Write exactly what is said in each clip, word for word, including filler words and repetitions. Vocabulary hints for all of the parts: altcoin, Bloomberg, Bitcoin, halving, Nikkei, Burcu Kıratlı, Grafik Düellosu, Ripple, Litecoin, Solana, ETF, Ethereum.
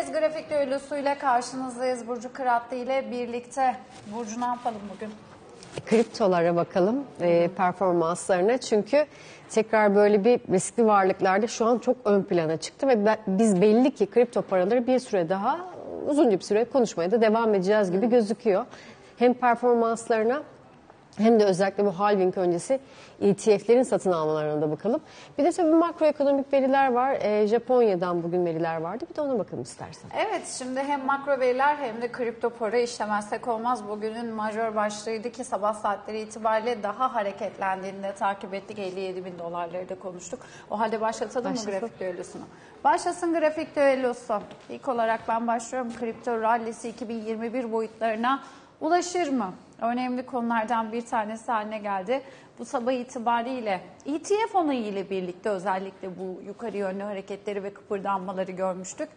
kez grafik düğülüsüyle karşınızdayız. Burcu Kıratlı ile birlikte. Burcu, ne yapalım bugün? Kriptolara bakalım, e, performanslarına. Çünkü tekrar böyle bir riskli varlıklarda şu an çok ön plana çıktı ve ben, biz belli ki kripto paraları bir süre daha, uzunca bir süre konuşmaya da devam edeceğiz gibi gözüküyor. Hem performanslarına hem de özellikle bu halving öncesi E T F'lerin satın almalarına da bakalım. Bir de tabii makroekonomik veriler var. E, Japonya'dan bugün veriler vardı. Bir de ona bakalım istersen. Evet, şimdi hem makro veriler hem de kripto para işlemezsek olmaz. Bugünün majör başlığıydı ki sabah saatleri itibariyle daha hareketlendiğini de takip ettik. elli yedi bin dolarları da konuştuk. O halde başlatalım Başlasın. mı grafik düellosunu? Başlasın grafik düellosu. İlk olarak ben başlıyorum. Kripto rallisi iki bin yirmi bir boyutlarına ulaşır mı? Önemli konulardan bir tanesi haline geldi. Bu sabah itibariyle E T F onayı ile birlikte özellikle bu yukarı yönlü hareketleri ve kıpırdanmaları görmüştük.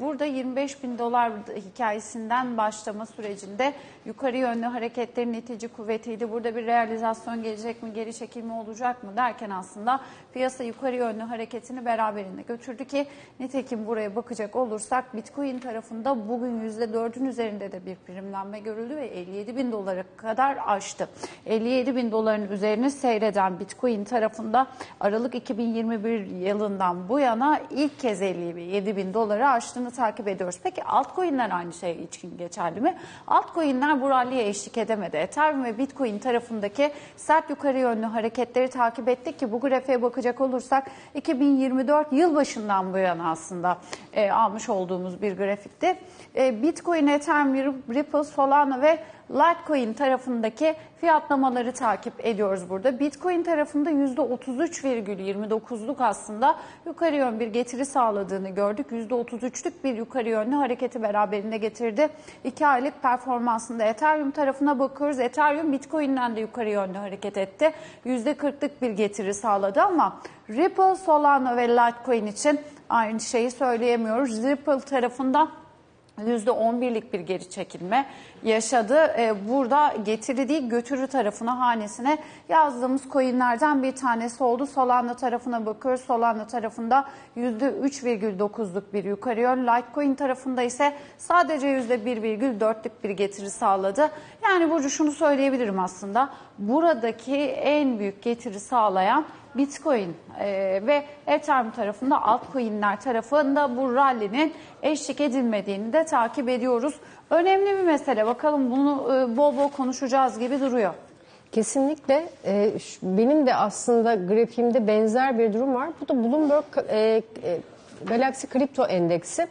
Burada yirmi beş bin dolar hikayesinden başlama sürecinde yukarı yönlü hareketlerin itici kuvvetiydi. Burada bir realizasyon gelecek mi, geri çekilme olacak mı derken aslında piyasa yukarı yönlü hareketini beraberinde götürdü ki nitekim buraya bakacak olursak Bitcoin tarafında bugün yüzde dördün üzerinde de bir primlenme görüldü ve elli yedi bin dolara kadar aştı. elli yedi bin doların üzerine seyreden Bitcoin tarafında Aralık iki bin yirmi bir yılından bu yana ilk kez elli yedi bin doları aştığını takip ediyoruz. Peki altcoin'ler aynı şey için geçerli mi? Altcoin'ler bu rally'ye eşlik edemedi. Ethereum ve Bitcoin tarafındaki sert yukarı yönlü hareketleri takip ettik ki bu grafiğe bakacak olursak iki bin yirmi dört yılbaşından bu yana aslında e, almış olduğumuz bir grafikti. E, Bitcoin, Ethereum, Ripple, Solana ve Litecoin tarafındaki fiyatlamaları takip ediyoruz burada. Bitcoin tarafında yüzde otuz üç virgül yirmi dokuzluk aslında yukarı yön bir getiri sağladığını gördük. yüzde otuz üçlük bir yukarı yönlü hareketi beraberinde getirdi. iki aylık performansında Ethereum tarafına bakıyoruz. Ethereum Bitcoin'den de yukarı yönlü hareket etti. yüzde kırklık bir getiri sağladı ama Ripple, Solana ve Litecoin için aynı şeyi söyleyemiyoruz. Ripple tarafında yüzde on birlik bir geri çekilme yaşadı. Burada getiri değil götürü tarafına, hanesine yazdığımız coinlerden bir tanesi oldu. Solana tarafına bakıyoruz. Solana tarafında yüzde üç virgül dokuzluk bir yukarı yön. Litecoin tarafında ise sadece yüzde bir virgül dörtlük bir getiri sağladı. Yani Burcu, şunu söyleyebilirim aslında. Buradaki en büyük getiri sağlayan Bitcoin e, ve Ethereum tarafında, altcoin'ler tarafında bu rally'nin eşlik edilmediğini de takip ediyoruz. Önemli bir mesele. Bakalım bunu e, bol bol konuşacağız gibi duruyor. Kesinlikle. E, benim de aslında grafiğimde benzer bir durum var. Bu da Bloomberg e, e, Galaxy Kripto Endeksi.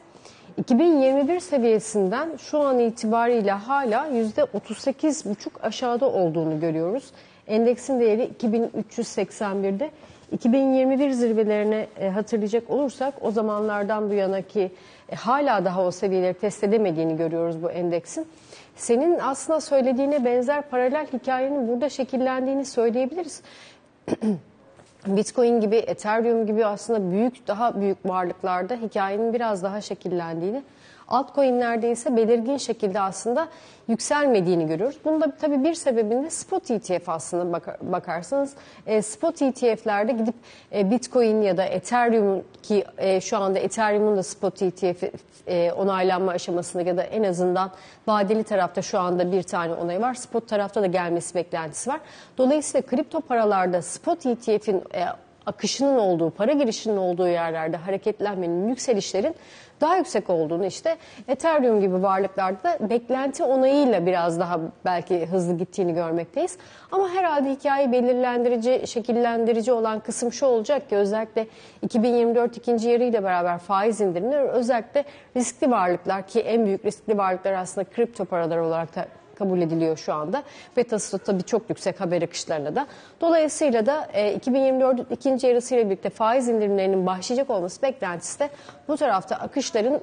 iki bin yirmi bir seviyesinden şu an itibariyle hala yüzde otuz sekiz virgül beş aşağıda olduğunu görüyoruz. Endeksin değeri iki bin üç yüz seksen bir'de. iki bin yirmi bir zirvelerine hatırlayacak olursak o zamanlardan bu yana ki hala daha o seviyeleri test edemediğini görüyoruz bu endeksin. Senin aslında söylediğine benzer paralel hikayenin burada şekillendiğini söyleyebiliriz. Bitcoin gibi, Ethereum gibi aslında büyük, daha büyük varlıklarda hikayenin biraz daha şekillendiğini, altcoin'lerde ise belirgin şekilde aslında yükselmediğini görüyoruz. Bunun da tabii bir sebebinde spot E T F aslında bakarsanız. Spot E T F'lerde gidip Bitcoin ya da Ethereum ki şu anda Ethereum'un da spot E T F onaylanma aşamasında ya da en azından vadeli tarafta şu anda bir tane onayı var. Spot tarafta da gelmesi beklentisi var. Dolayısıyla kripto paralarda spot E T F'in akışının olduğu, para girişinin olduğu yerlerde hareketlenmenin, yükselişlerin daha yüksek olduğunu işte Ethereum gibi varlıklarda beklenti onayıyla biraz daha belki hızlı gittiğini görmekteyiz. Ama herhalde hikaye belirlendirici, şekillendirici olan kısım şu olacak ki özellikle iki bin yirmi dört ikinci yarıyla beraber faiz indirimleri, özellikle riskli varlıklar ki en büyük riskli varlıklar aslında kripto paralar olarak da kabul ediliyor şu anda. Betası tabii çok yüksek haber akışlarına da. Dolayısıyla da iki bin yirmi dört ikinci yarısıyla birlikte faiz indirimlerinin başlayacak olması beklentisi de bu tarafta akışların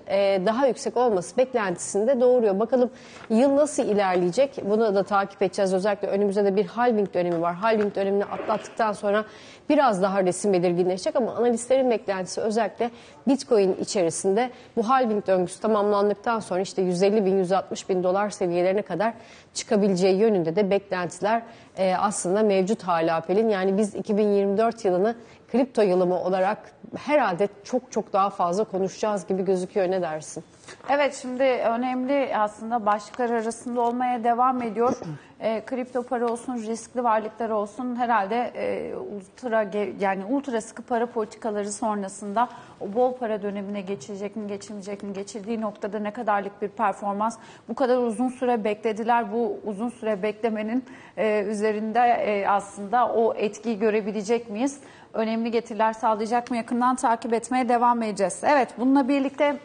daha yüksek olması beklentisini de doğuruyor. Bakalım yıl nasıl ilerleyecek? Bunu da takip edeceğiz. Özellikle önümüzde de bir halving dönemi var. Halving dönemini atlattıktan sonra biraz daha resim belirginleşecek ama analistlerin beklentisi özellikle Bitcoin içerisinde bu halving döngüsü tamamlandıktan sonra işte yüz elli bin yüz altmış bin dolar seviyelerine kadar çıkabileceği yönünde de beklentiler e, aslında mevcut hala Pelin. Yani biz iki bin yirmi dört yılını kripto yılımı olarak herhalde çok çok daha fazla konuşacağız gibi gözüküyor. Ne dersin? Evet, şimdi önemli aslında başlıklar arasında olmaya devam ediyor. E, kripto para olsun, riskli varlıklar olsun, herhalde e, ultra yani ultra sıkı para politikaları sonrasında o bol para dönemine geçilecek mi, geçilmeyecek mi, geçirdiği noktada ne kadarlık bir performans, bu kadar uzun süre beklediler, bu uzun süre beklemenin e, üzerinde e, aslında o etkiyi görebilecek miyiz? Önemli getiriler sağlayacak mı? Yakından takip etmeye devam edeceğiz. Evet, bununla birlikte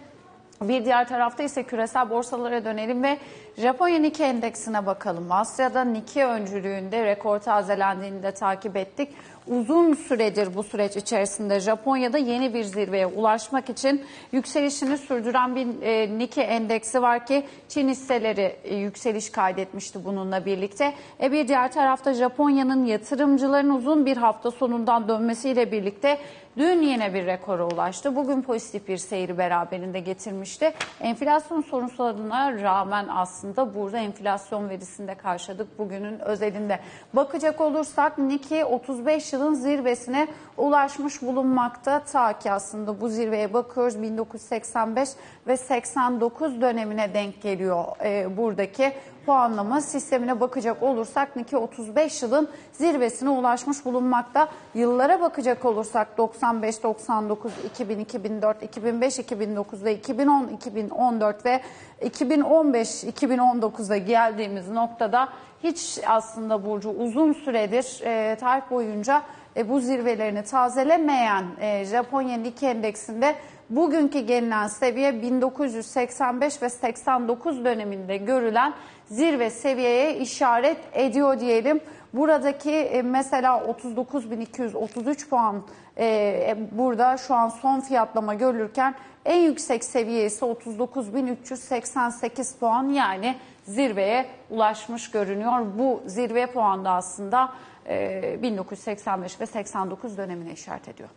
bir diğer tarafta ise küresel borsalara dönelim ve Japonya Nikkei endeksine bakalım. Asya'da Nikkei öncülüğünde rekor tazelendiğini de takip ettik. Uzun süredir bu süreç içerisinde Japonya'da yeni bir zirveye ulaşmak için yükselişini sürdüren bir Nikkei endeksi var ki Çin hisseleri yükseliş kaydetmişti bununla birlikte. E bir diğer tarafta Japonya'nın yatırımcıların uzun bir hafta sonundan dönmesiyle birlikte dün yine bir rekora ulaştı. Bugün pozitif bir seyri beraberinde getirmişti. Enflasyon sorunlarına rağmen aslında burada enflasyon verisinde karşıladık bugünün özelinde. Bakacak olursak Nikkei otuz beş yılın zirvesine ulaşmış bulunmakta. Ta ki aslında bu zirveye bakıyoruz, bin dokuz yüz seksen beş ve seksen dokuz dönemine denk geliyor e, buradaki puanlama sistemine bakacak olursak Nikkei otuz beş yılın zirvesine ulaşmış bulunmakta. Yıllara bakacak olursak doksan beş, doksan dokuz, iki bin, iki bin dört, iki bin beş, iki bin dokuzda, iki bin on, iki bin on dört ve iki bin on beş, iki bin on dokuzda geldiğimiz noktada hiç aslında Burcu uzun süredir e, tarih boyunca e, bu zirvelerini tazelemeyen e, Japonya Nikkei endeksinde bugünkü gelinen seviye bin dokuz yüz seksen beş ve seksen dokuz döneminde görülen zirve seviyeye işaret ediyor diyelim. Buradaki mesela otuz dokuz bin iki yüz otuz üç puan e, burada şu an son fiyatlama görülürken en yüksek seviye ise otuz dokuz bin üç yüz seksen sekiz puan, yani zirveye ulaşmış görünüyor. Bu zirve puanı da aslında e, bin dokuz yüz seksen beş ve seksen dokuz dönemine işaret ediyor.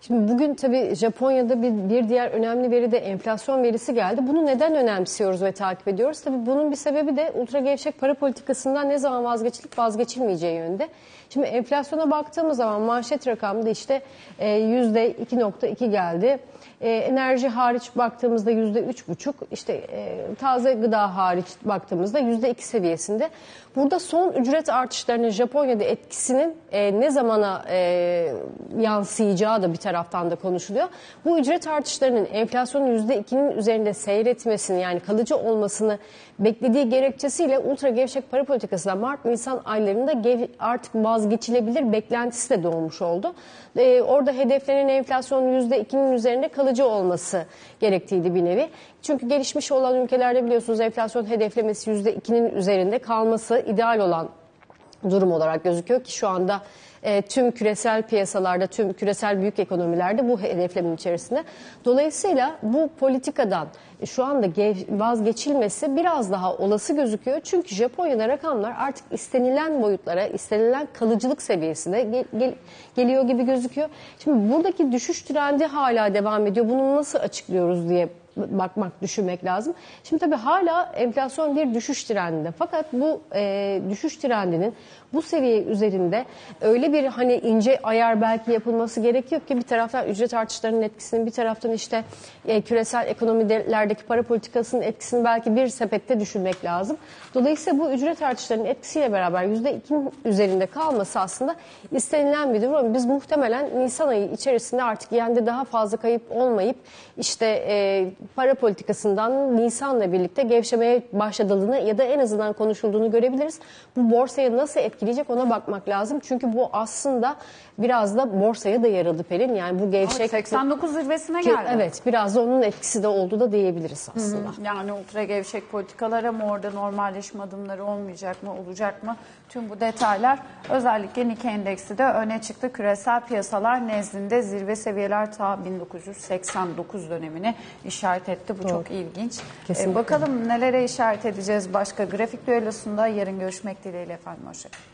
Şimdi bugün tabii Japonya'da bir, bir diğer önemli veri de enflasyon verisi geldi. Bunu neden önemsiyoruz ve takip ediyoruz? Tabii bunun bir sebebi de ultra gevşek para politikasından ne zaman vazgeçilip vazgeçilmeyeceği yönünde. Şimdi enflasyona baktığımız zaman manşet rakamda işte yüzde iki nokta iki geldi. Enerji hariç baktığımızda yüzde üç buçuk, işte taze gıda hariç baktığımızda yüzde iki seviyesinde. Burada son ücret artışlarının Japonya'da etkisinin ne zamana yansıyacağı da bir taraftan da konuşuluyor. Bu ücret artışlarının enflasyonun yüzde ikinin üzerinde seyretmesini, yani kalıcı olmasını beklediği gerekçesiyle ultra gevşek para politikasından Mart Nisan aylarında artık vazgeçilebilir beklentisi de doğmuş oldu. Ee, orada hedeflenen enflasyonun yüzde ikinin üzerinde kalıcı olması gerektiğiydi bir nevi. Çünkü gelişmiş olan ülkelerde biliyorsunuz enflasyon hedeflemesi yüzde ikinin üzerinde kalması ideal olan durum olarak gözüküyor ki şu anda e, tüm küresel piyasalarda, tüm küresel büyük ekonomilerde bu hedeflemin içerisinde. Dolayısıyla bu politikadan şu anda vazgeçilmesi biraz daha olası gözüküyor. Çünkü Japonya'da rakamlar artık istenilen boyutlara, istenilen kalıcılık seviyesine gel gel geliyor gibi gözüküyor. Şimdi buradaki düşüş trendi hala devam ediyor. Bunu nasıl açıklıyoruz diye bakmak, düşünmek lazım. Şimdi tabii hala enflasyon bir düşüş trendinde. Fakat bu e, düşüş trendinin bu seviye üzerinde öyle bir hani ince ayar belki yapılması gerekiyor ki bir taraftan ücret artışlarının etkisinin, bir taraftan işte e, küresel ekonomilerdeki para politikasının etkisini belki bir sepette düşünmek lazım. Dolayısıyla bu ücret artışlarının etkisiyle beraber yüzde ikinin üzerinde kalması aslında istenilen bir durum. Biz muhtemelen Nisan ayı içerisinde artık yani daha fazla kayıp olmayıp işte e, para politikasından Nisan'la birlikte gevşemeye başladığını ya da en azından konuşulduğunu görebiliriz. Bu borsaya nasıl etkileyecek ona bakmak lazım. Çünkü bu aslında biraz da borsaya da yaradı Pelin. Yani bu gevşek... seksen dokuz zirvesine geldi. Evet, biraz da onun etkisi de oldu da diyebiliriz aslında. Hı hı. Yani ultra gevşek politikalara mı, orada normalleşme adımları olmayacak mı, olacak mı? Tüm bu detaylar özellikle Nikkei endeksi de öne çıktı. Küresel piyasalar nezdinde zirve seviyeler ta bin dokuz yüz seksen dokuz dönemini işaret etti. Bu Doğru. çok ilginç. Kesinlikle. Bakalım nelere işaret edeceğiz başka grafik düellosunda. Yarın görüşmek dileğiyle efendim. Hoşçakalın.